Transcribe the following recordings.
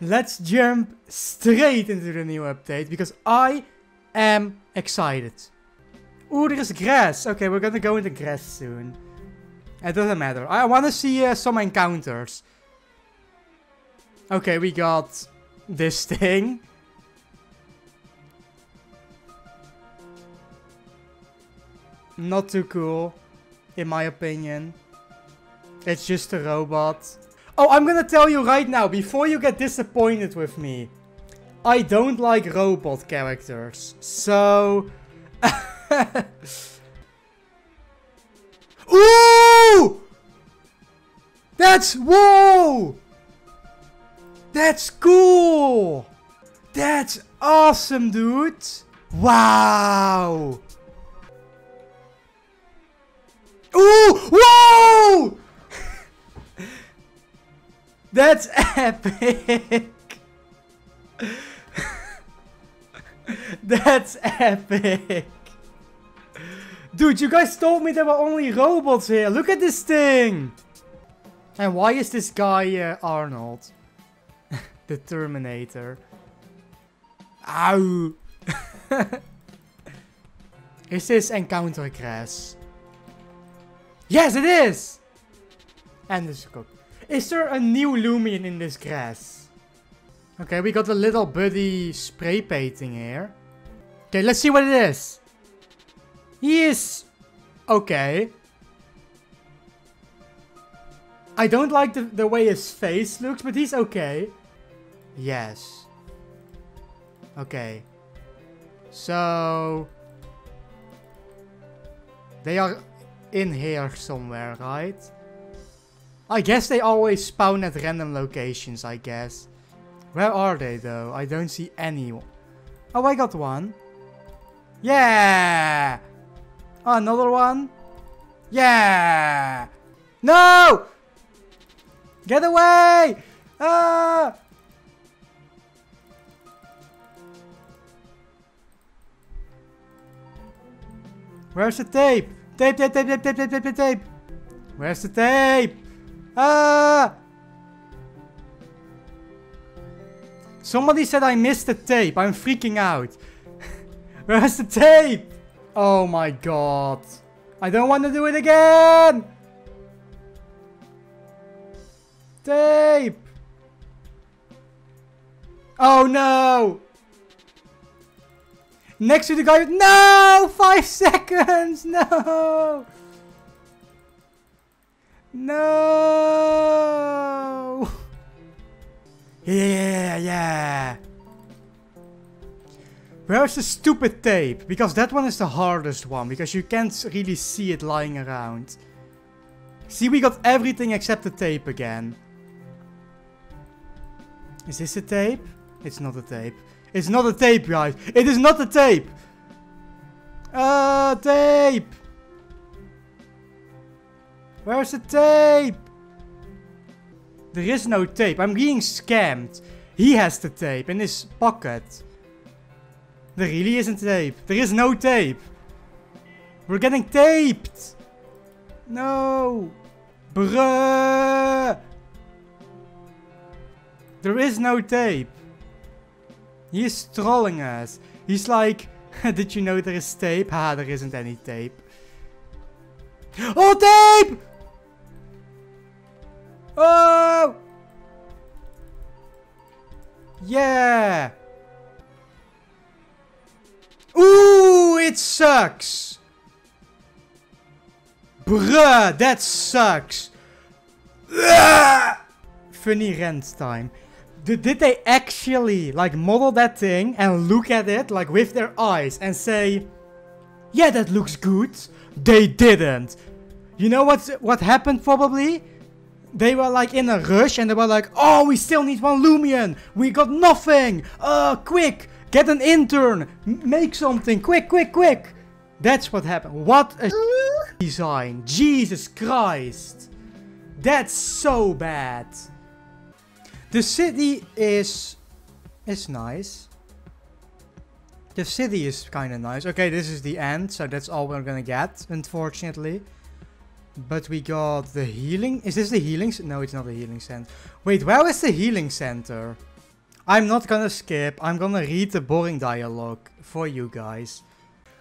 Let's jump straight into the new update because I am excited. Ooh, there is grass. Okay, we're gonna go into grass soon. It doesn't matter. I wanna see some encounters. Okay, we got this thing. Not too cool, in my opinion. It's just a robot. Oh, I'm gonna tell you right now, before you get disappointed with me. I don't like robot characters, so... Ooh! That's... Whoa! That's cool! That's awesome, dude! Wow! Ooh! Whoa! That's epic! That's epic! Dude, you guys told me there were only robots here. Look at this thing! And why is this guy Arnold? The Terminator. Ow! Is this encounter grass? Yes, it is! And this is cool. Is there a new Lumion in this grass? Okay, we got a little buddy spray painting here. Okay, let's see what it is. He is... okay. I don't like the way his face looks, but he's okay. Yes. Okay. So... they are... in here somewhere, right? I guess they always spawn at random locations, I guess. Where are they, though? I don't see anyone. Oh, I got one. Yeah! Oh, another one. Yeah! No! Get away! Ah! Where's the tape? Tape, tape, tape, tape, tape, tape, tape, tape, tape. Where's the tape? Ah! Somebody said I missed the tape. I'm freaking out. Where's the tape? Oh my god. I don't want to do it again. Tape. Oh no. Next to the guy with... no! 5 seconds! No! No! Yeah, yeah! Where's the stupid tape? Because that one is the hardest one. Because you can't really see it lying around. See, we got everything except the tape again. Is this the tape? It's not the tape. It's not a tape, guys. It is not a tape. Tape. Where's the tape? There is no tape. I'm being scammed. He has the tape in his pocket. There really isn't tape. There is no tape. We're getting taped. No. Bruh. There is no tape. He's trolling us. He's like, did you know there is tape? Ah, there isn't any tape. Oh, tape! Oh! Yeah! Ooh, it sucks! Bruh, that sucks! Ugh! Funny rant time. Did they actually, like, model that thing and look at it, like, with their eyes and say, yeah, that looks good? They didn't. You know what happened, probably? They were, like, in a rush and they were like, oh, we still need one Lumion. We got nothing. Quick, get an intern. Make something. Quick, quick, quick. That's what happened. What a design. Jesus Christ. That's so bad. The city is nice. The city is kind of nice. Okay, this is the end, so that's all we're gonna get, unfortunately. But we got the healing. Is this the healing? No, it's not the healing center. Wait, where is the healing center? I'm not gonna skip. I'm gonna read the boring dialogue for you guys.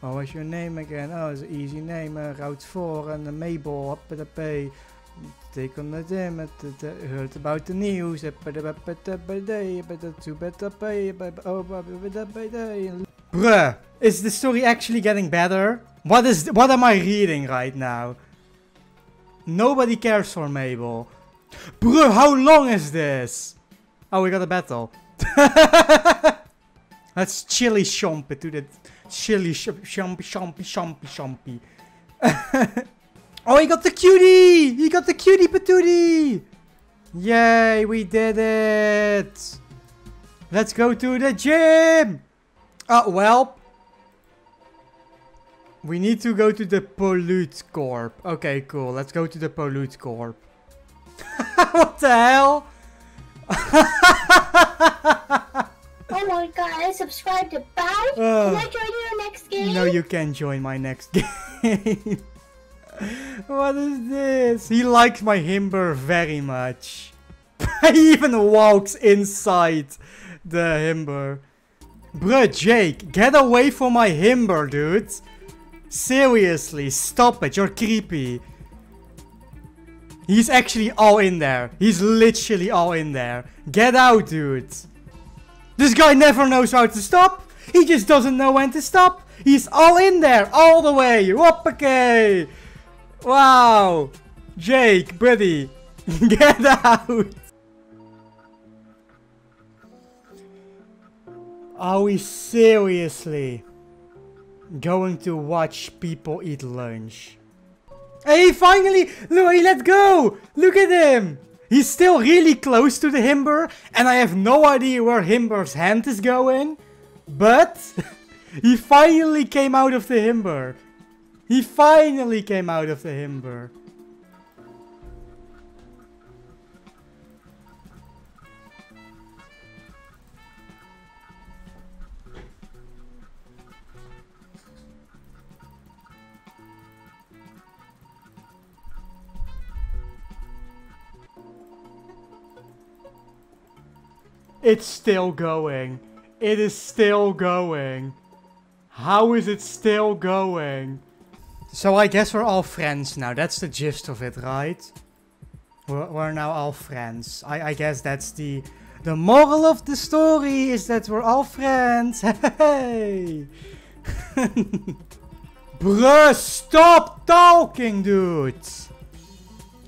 What was your name again? Oh, it's an easy name. Route 4 and the Mabel. Take on the dim. Heard about the news. Bruh, is the story actually getting better? What am I reading right now? Nobody cares for Mabel. Bruh, how long is this? Oh, we got a battle. Let's chili chomp it to the chili chompy. Oh, he got the cutie! He got the cutie patootie! Yay, we did it! Let's go to the gym! Oh, well. We need to go to the Pollute Corp. Okay, cool. Let's go to the Pollute Corp. What the hell? Oh my god, I subscribed to Faust? Can I join your next game? No, you can't join my next game. What is this? He likes my Himbrr very much. He even walks inside the Himbrr. Bruh, Jake, get away from my Himbrr, dude. Seriously, stop it. You're creepy. He's actually all in there. He's literally all in there. Get out, dude. This guy never knows how to stop. He just doesn't know when to stop. He's all in there, all the way. Whoopakee. Wow, Jake, buddy, get out. Are we seriously going to watch people eat lunch? Hey, finally, look, he let go. Look at him. He's still really close to the Himbrr, and I have no idea where Himbrr's hand is going, but he finally came out of the Himbrr. He finally came out of the Himbrr. It's still going. It is still going. How is it still going? So I guess we're all friends now. That's the gist of it, right? We're now all friends. I guess that's the moral of the story is that we're all friends. Hey! Bruh, stop talking, dude!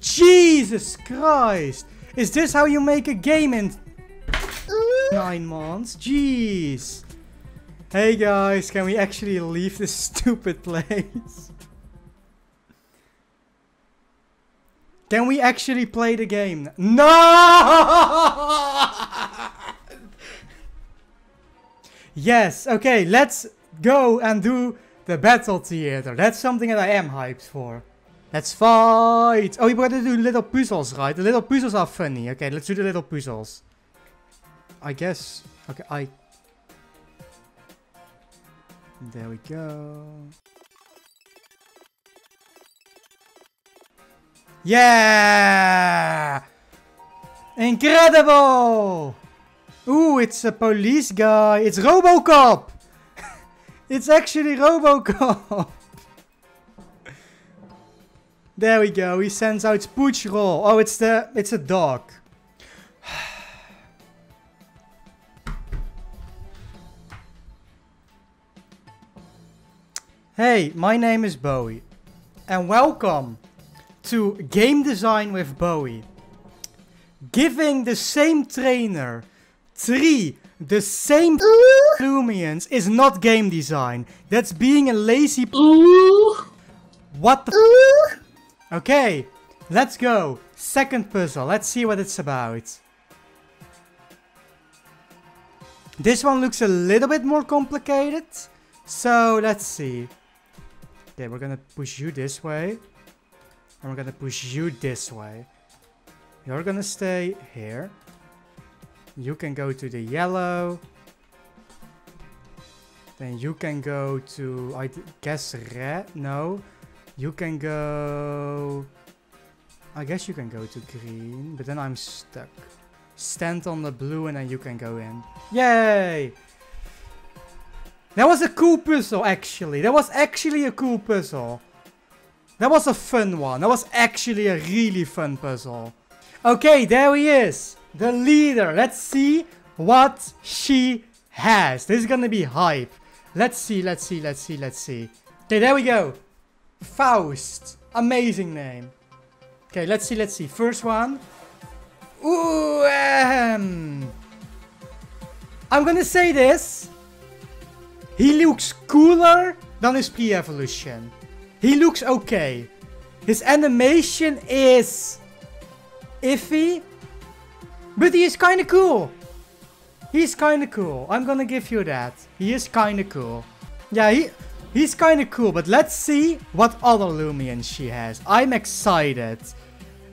Jesus Christ! Is this how you make a game in 9 months? Jeez! Hey guys, can we actually leave this stupid place? Can we actually play the game? No! Yes, okay, let's go and do the battle theater. That's something that I am hyped for. Let's fight! Oh, you got to do little puzzles, right? The little puzzles are funny. Okay, let's do the little puzzles. I guess... Okay, There we go. Yeah! Incredible! Ooh, it's a police guy. It's RoboCop! It's actually RoboCop! There we go. He sends out Pooch Roll. Oh, it's a dog. Hey, my name is Bowie. And welcome to Game Design with Bowie. Giving the same trainer the same Lumians is not game design. That's being a lazy What the Okay, let's go. Second puzzle. Let's see what it's about. This one looks a little bit more complicated. So, let's see. Okay, we're gonna push you this way. And we're gonna push you this way. You're gonna stay here. You can go to the yellow. Then you can go to, I guess, red. No. You can go... I guess you can go to green. But then I'm stuck. Stand on the blue and then you can go in. Yay! That was a cool puzzle, actually. That was actually a cool puzzle. That was a fun one. That was actually a really fun puzzle. Okay, there he is. The leader. Let's see what she has. This is gonna be hype. Let's see, let's see, let's see, let's see. Okay, there we go. Faust. Amazing name. Okay, let's see, let's see. First one. Ooh, I'm gonna say this. He looks cooler than his pre-evolution. He looks okay. His animation is iffy. But he is kinda cool. He's kinda cool. I'm gonna give you that. He is kinda cool. Yeah, he's kinda cool. But let's see what other Lumians she has. I'm excited.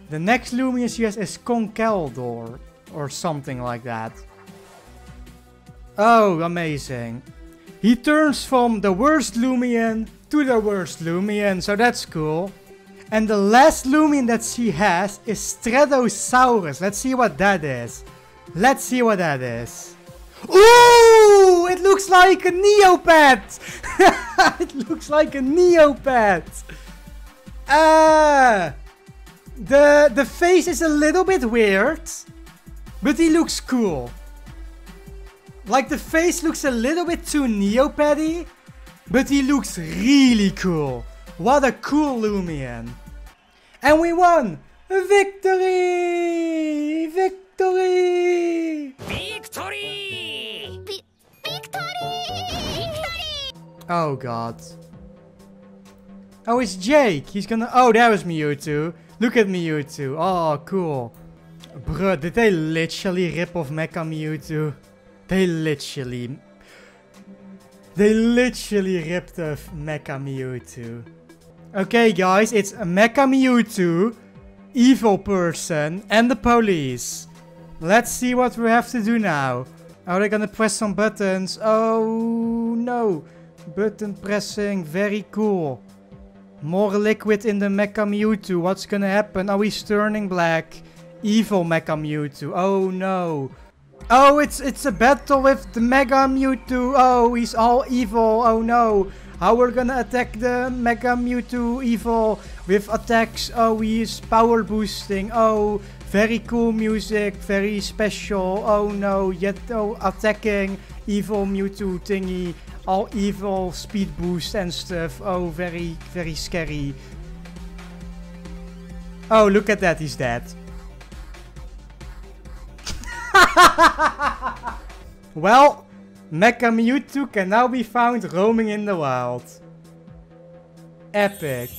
The next Lumian she has is Conkeldor. Or something like that. Oh, amazing. He turns from the worst Lumian to the worst Lumian, so that's cool. And the last Lumian that she has is Stratosaurus. Let's see what that is. Let's see what that is. Ooh! It looks like a Neopet! It looks like a Neopet! The face is a little bit weird, but he looks cool. Like, the face looks a little bit too Neopad-y, but he looks really cool. What a cool Lumian. And we won! Victory! Victory! Victory! Victory! Oh god. Oh, it's Jake. He's gonna... Oh, that was Mewtwo. Look at Mewtwo. Oh, cool. Bruh, did they literally rip off Mecha Mewtwo? They literally ripped off Mecha Mewtwo. Okay guys, it's Mecha Mewtwo, Evil Person, and the police. Let's see what we have to do now. Oh, they're gonna press some buttons. Oh no. Button pressing, very cool. More liquid in the Mecha Mewtwo. What's gonna happen? Oh, he's turning black. Evil Mecha Mewtwo. Oh no. Oh, it's a battle with the Mega Mewtwo. Oh, he's all evil. Oh no. How we're gonna attack the Mega Mewtwo evil with attacks. Oh, he is power boosting. Oh, very cool music. Very special. Oh no. Yet, oh, attacking evil Mewtwo thingy. All evil speed boost and stuff. Oh, very, very scary. Oh, look at that. He's dead. Well, Mecha Mewtwo can now be found roaming in the wild. Epic.